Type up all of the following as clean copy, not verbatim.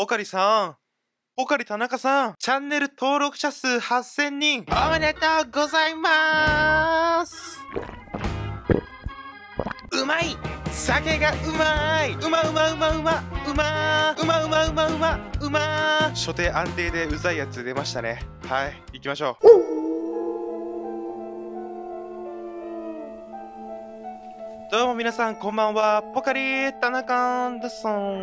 オカリさん、オカリ田中さん、チャンネル登録者数8000人おめでとうございまーす。うまい、酒がうまい、うまうまうまうまうまうまうまうまうまうま。所定安定でうざいやつ出ましたね。はい、行きましょう。どうも皆さんこんばんは、ポカリー田中です。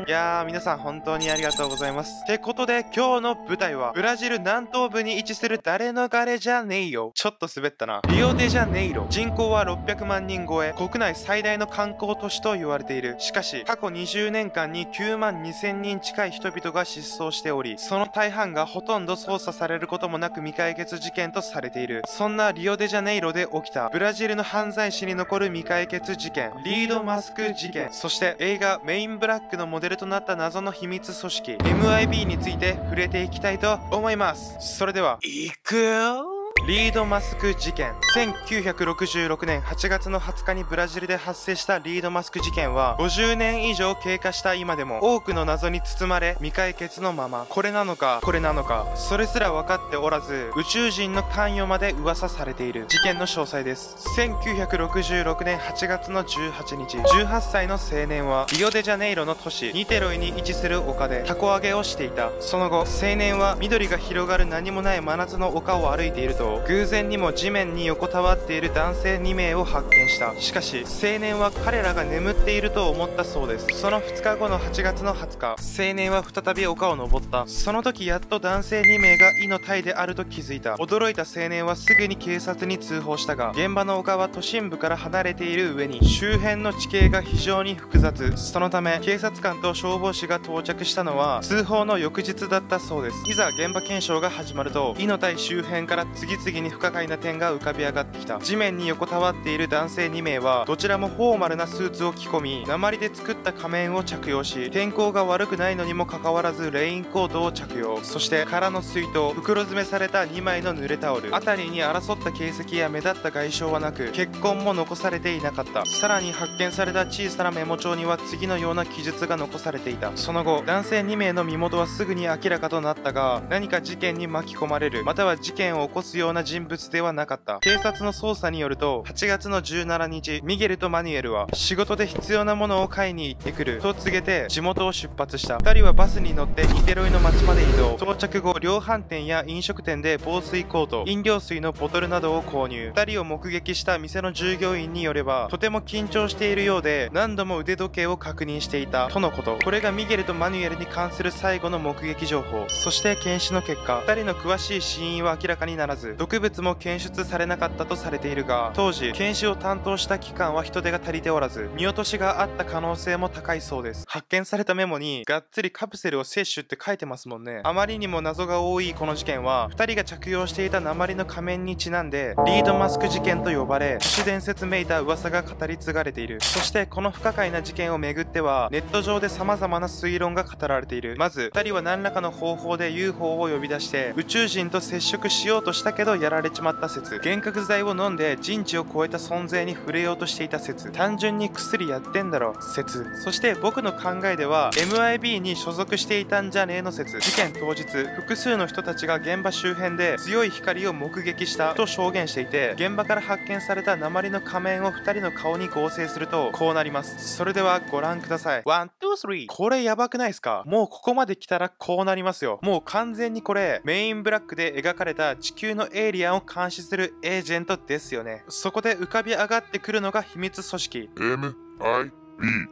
いやー皆さん本当にありがとうございます。ってことで今日の舞台はブラジル南東部に位置する誰のガレじゃねえよ、ちょっと滑ったな、リオデジャネイロ。人口は600万人超え、国内最大の観光都市と言われている。しかし過去20年間に9万2000人近い人々が失踪しており、その大半がほとんど捜査されることもなく未解決事件とされている。そんなリオデジャネイロで起きたブラジルの犯罪史に残る未解決事件、リードマスク事件、そして映画メインブラックのモデルとなった謎の秘密組織 MIB について触れていきたいと思います。それでは行くよ。リードマスク事件。1966年8月の20日にブラジルで発生したリードマスク事件は50年以上経過した今でも多くの謎に包まれ未解決のまま、これなのかこれなのかそれすら分かっておらず、宇宙人の関与まで噂されている。事件の詳細です。1966年8月の18日、18歳の青年はリオデジャネイロの都市ニテロイに位置する丘で凧揚げをしていた。その後青年は緑が広がる何もない真夏の丘を歩いていると、偶然にも地面に横たわっている男性2名を発見した。しかし青年は彼らが眠っていると思ったそうです。その2日後の8月の20日、青年は再び丘を登った。その時やっと男性2名がイの体であると気づいた。驚いた青年はすぐに警察に通報したが、現場の丘は都心部から離れている上に周辺の地形が非常に複雑。そのため警察官と消防士が到着したのは通報の翌日だったそうです。いざ現場検証が始まると、イの体周辺から次々に不可解な点が浮かび上がってきた。地面に横たわっている男性2名はどちらもフォーマルなスーツを着込み、鉛で作った仮面を着用し、天候が悪くないのにもかかわらずレインコートを着用、そして空の水筒、袋詰めされた2枚の濡れタオル。辺りに争った形跡や目立った外傷はなく、血痕も残されていなかった。さらに発見された小さなメモ帳には次のような記述が残されていた。その後男性2名の身元はすぐに明らかとなったが、何か事件に巻き込まれる、または事件を起こすような人物ではなかった。警察の捜査によると、8月の17日、ミゲルとマニュエルは仕事で必要なものを買いに行ってくると告げて地元を出発した。2人はバスに乗ってニテロイの町まで移動。到着後量販店や飲食店で防水コート、飲料水のボトルなどを購入。2人を目撃した店の従業員によれば、とても緊張しているようで何度も腕時計を確認していたとのこと。これがミゲルとマニュエルに関する最後の目撃情報。そして検視の結果、2人の詳しい死因は明らかにならず、毒物も検出されなかったとされているが、当時検視を担当した機関は人手が足りておらず見落としがあった可能性も高いそうです。発見されたメモにがっつりカプセルを摂取って書いてますもんね。あまりにも謎が多いこの事件は、2人が着用していた鉛の仮面にちなんでリードマスク事件と呼ばれ、都市伝説めいた噂が語り継がれている。そしてこの不可解な事件をめぐってはネット上で様々な推論が語られている。まず2人は何らかの方法で UFO を呼び出して宇宙人と接触しようとしたけどやられちまった説、幻覚剤を飲んで人知を超えた存在に触れようとしていた説、単純に薬やってんだろ説。そして僕の考えでは MIB に所属していたんじゃねえの説。事件当日複数の人たちが現場周辺で強い光を目撃したと証言していて、現場から発見された鉛の仮面を2人の顔に合成するとこうなります。それではご覧ください。ワンツースリー。これやばくないですか。もうここまで来たらこうなりますよ。もう完全にこれメインブラックで描かれた地球のエイリアンを監視するエージェントですよね。そこで浮かび上がってくるのが秘密組織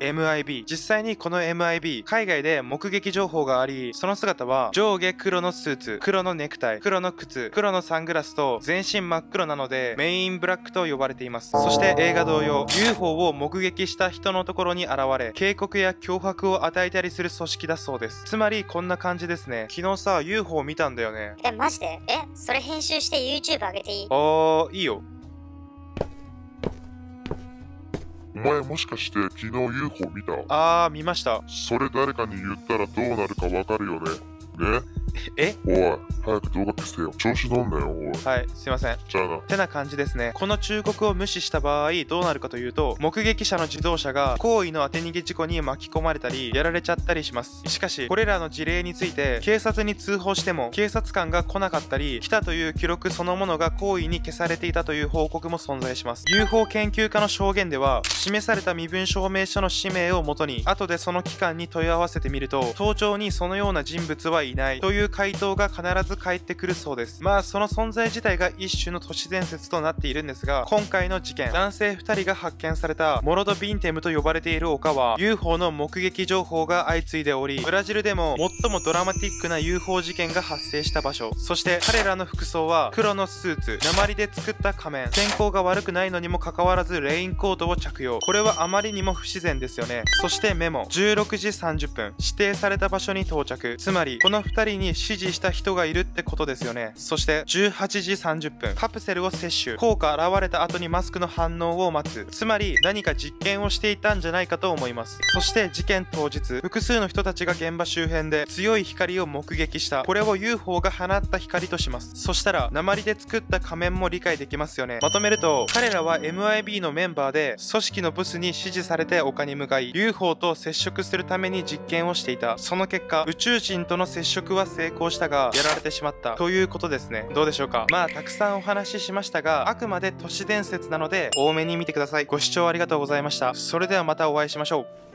MIB。 実際にこの MIB 海外で目撃情報があり、その姿は上下黒のスーツ、黒のネクタイ、黒の靴、黒のサングラスと全身真っ黒なのでメインブラックと呼ばれています。そして映画同様 UFO を目撃した人のところに現れ警告や脅迫を与えたりする組織だそうです。つまりこんな感じですね。昨日さ UFO 見たんだよね。え、マジで？え、それ編集して YouTube 上げていい？あー、いいよ。お前もしかして昨日 UFO 見た？ああ、見ました。それ誰かに言ったらどうなるかわかるよね。え？おい、早く動画消せよ。調子乗んなよ、おい。はい、すいません。じゃあな。てな感じですね。この忠告を無視した場合、どうなるかというと、目撃者の自動車が行為の当て逃げ事故に巻き込まれたり、やられちゃったりします。しかし、これらの事例について、警察に通報しても、警察官が来なかったり、来たという記録そのものが行為に消されていたという報告も存在します。UFO 研究家の証言では、示された身分証明書の氏名をもとに、後でその機関に問い合わせてみると、盗聴にそのような人物はいないという回答が必ず返ってくるそうです。まあその存在自体が一種の都市伝説となっているんですが、今回の事件、男性2人が発見されたモロドビンテムと呼ばれている丘は UFO の目撃情報が相次いでおり、ブラジルでも最もドラマティックな UFO 事件が発生した場所。そして彼らの服装は黒のスーツ、鉛で作った仮面、天候が悪くないのにもかかわらずレインコートを着用。これはあまりにも不自然ですよね。そしてメモ、16時30分、指定された場所に到着。つまりこの2人に指示した人がいるってことですよね。そして18時30分、カプセルを摂取、効果現れた後にマスクの反応を待つ。つまり何か実験をしていたんじゃないかと思います。そして事件当日、複数の人たちが現場周辺で強い光を目撃した。これを UFO が放った光とします。そしたら鉛で作った仮面も理解できますよね。まとめると、彼らは MIB のメンバーで、組織のボスに指示されて丘に向かい UFO と接触するために実験をしていた。その結果、宇宙人との接触は成功したが、やられてしまったということですね。どうでしょうか。まあたくさんお話ししましたが、あくまで都市伝説なので多めに見てください。ご視聴ありがとうございました。それではまたお会いしましょう。